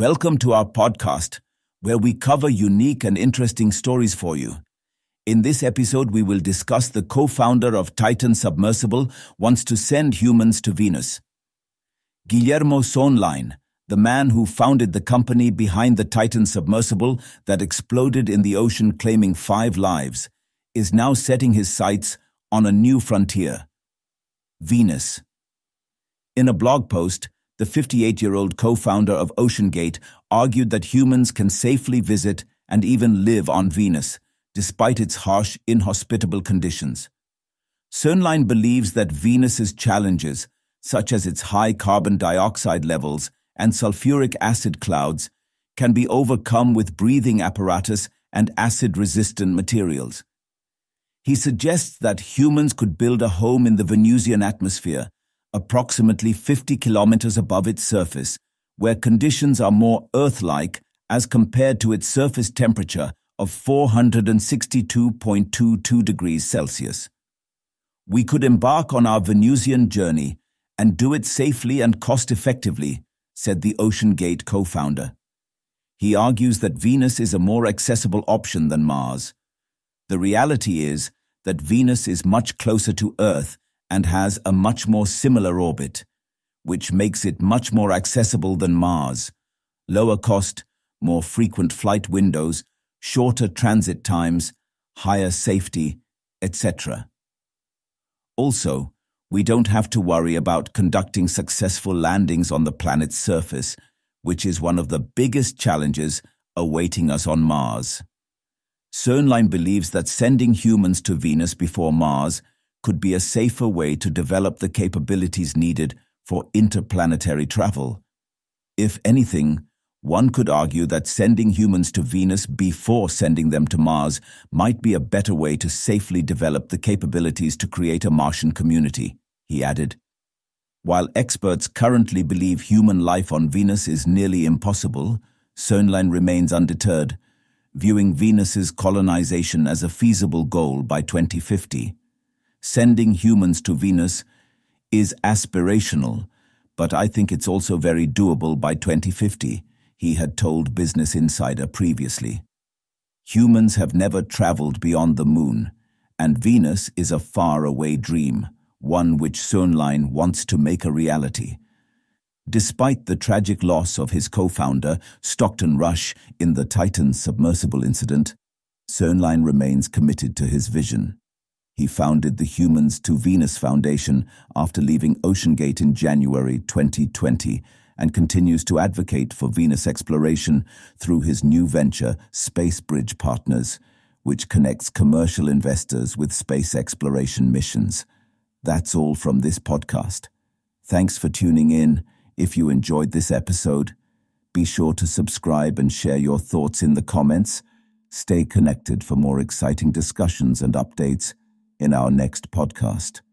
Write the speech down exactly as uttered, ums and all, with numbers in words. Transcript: Welcome to our podcast, where we cover unique and interesting stories for you. In this episode, we will discuss the co-founder of Titan Submersible wants to send humans to Venus. Guillermo Sohnlein, the man who founded the company behind the Titan Submersible that exploded in the ocean claiming five lives, is now setting his sights on a new frontier, Venus. In a blog post, the fifty-eight-year-old co-founder of OceanGate argued that humans can safely visit and even live on Venus, despite its harsh, inhospitable conditions. Sohnlein believes that Venus's challenges, such as its high carbon dioxide levels and sulfuric acid clouds, can be overcome with breathing apparatus and acid-resistant materials. He suggests that humans could build a home in the Venusian atmosphere, approximately fifty kilometers above its surface, where conditions are more Earth-like as compared to its surface temperature of four hundred sixty-two point two two degrees Celsius. We could embark on our Venusian journey and do it safely and cost-effectively, said the OceanGate co-founder. He argues that Venus is a more accessible option than Mars. The reality is that Venus is much closer to Earth and has a much more similar orbit, which makes it much more accessible than Mars. Lower cost, more frequent flight windows, shorter transit times, higher safety, et cetera. Also, we don't have to worry about conducting successful landings on the planet's surface, which is one of the biggest challenges awaiting us on Mars. Sohnlein believes that sending humans to Venus before Mars could be a safer way to develop the capabilities needed for interplanetary travel. If anything, one could argue that sending humans to Venus before sending them to Mars might be a better way to safely develop the capabilities to create a Martian community, he added. While experts currently believe human life on Venus is nearly impossible, Sohnlein remains undeterred, viewing Venus's colonization as a feasible goal by twenty fifty. Sending humans to Venus is aspirational, but I think it's also very doable by twenty fifty, he had told Business Insider previously. Humans have never traveled beyond the moon, and Venus is a faraway dream, one which Sohnlein wants to make a reality. Despite the tragic loss of his co-founder, Stockton Rush, in the Titan submersible incident, Sohnlein remains committed to his vision. He founded the Humans to Venus Foundation after leaving OceanGate in January twenty twenty and continues to advocate for Venus exploration through his new venture, SpaceBridge Partners, which connects commercial investors with space exploration missions. That's all from this podcast. Thanks for tuning in. If you enjoyed this episode, be sure to subscribe and share your thoughts in the comments. Stay connected for more exciting discussions and updates in our next podcast.